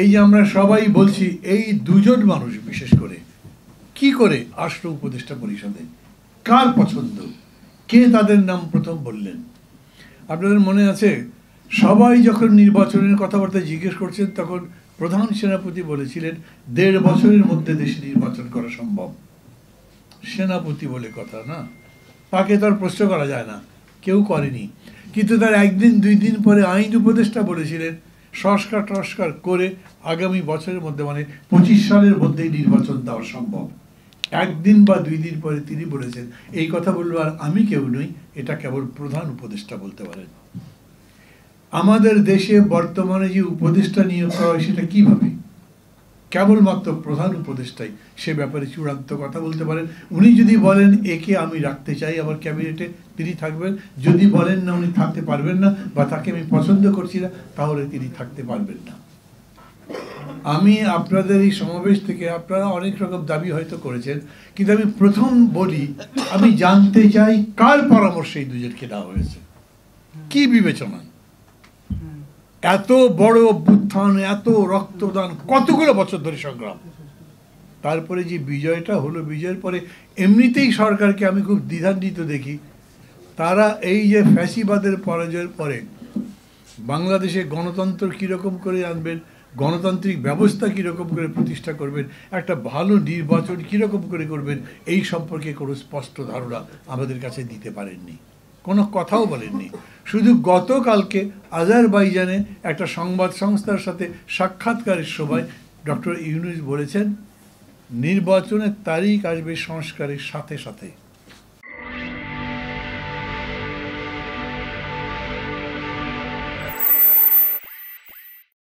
এই যে আমরা সবাই বলছি, এই দুজন মানুষ বিশেষ করে কি করে আসলো উপদেষ্টা পরিষদে? কার পছন্দ? কে তাদের নাম প্রথম বললেন? আপনাদের মনে আছে, সবাই যখন নির্বাচনের কথাবার্তা জিজ্ঞেস করছেন তখন প্রধান সেনাপতি বলেছিলেন 1.5 বছরের মধ্যে দেশে নির্বাচন করা সম্ভব। সেনাপতি বলে কথা, না তাকে তার প্রশ্ন করা যায় না, কেউ করেনি। কিন্তু তার একদিন দুই দিন পরে আইন উপদেষ্টা বলেছিলেন সংস্কার টস্কার করে আগামী বছরের মধ্যে, মানে 25 সালের মধ্যেই নির্বাচন দেওয়া সম্ভব। একদিন বা দুই দিন পরে তিনি বলেছেন, এই কথা বলবো আর আমি কেউ নই, এটা কেবল প্রধান উপদেষ্টা বলতে পারেন। আমাদের দেশে বর্তমানে যে উপদেষ্টা নিয়োগ করা হয় সেটা কীভাবে? কেবলমাত্র প্রধান উপদেষ্টাই সে ব্যাপারে চূড়ান্ত কথা বলতে পারেন। উনি যদি বলেন একে আমি রাখতে চাই আমার ক্যাবিনেটে, তিনি থাকবেন। যদি বলেন না উনি থাকতে পারবেন না বা তাকে আমি পছন্দ করছি না, তাহলে তিনি থাকতে পারবেন না। আমি আপনাদের এই সমাবেশ থেকে আপনারা অনেক রকম দাবি হয়তো করেছেন, কিন্তু আমি প্রথম বলি, আমি জানতে চাই কার পরামর্শে এই দুজনকে দেওয়া হয়েছে, কি বিবেচনায়? এত বড় অভ্যুত্থান, এত রক্তদান, কতগুলো বছর ধরে সংগ্রাম, তারপরে যে বিজয়টা হলো, বিজয়ের পরে এমনিতেই সরকারকে আমি খুব দ্বিধান্বিত দেখি। তারা এই যে ফ্যাসিবাদের পরাজয়ের পরে বাংলাদেশে গণতন্ত্র কীরকম করে আনবেন, গণতান্ত্রিক ব্যবস্থা কীরকম করে প্রতিষ্ঠা করবেন, একটা ভালো নির্বাচন কীরকম করে করবেন, এই সম্পর্কে কোনো স্পষ্ট ধারণা আমাদের কাছে দিতে পারেননি, কোনো কথাও বলেননি। শুধু গতকালকে আজহার বাইজানে একটা সংবাদ সংস্থার সাথে সাক্ষাৎকারের সময় ডক্টর ইউনুস বলেছেন নির্বাচনের তারিখ আসবে সংস্কারের সাথে সাথে।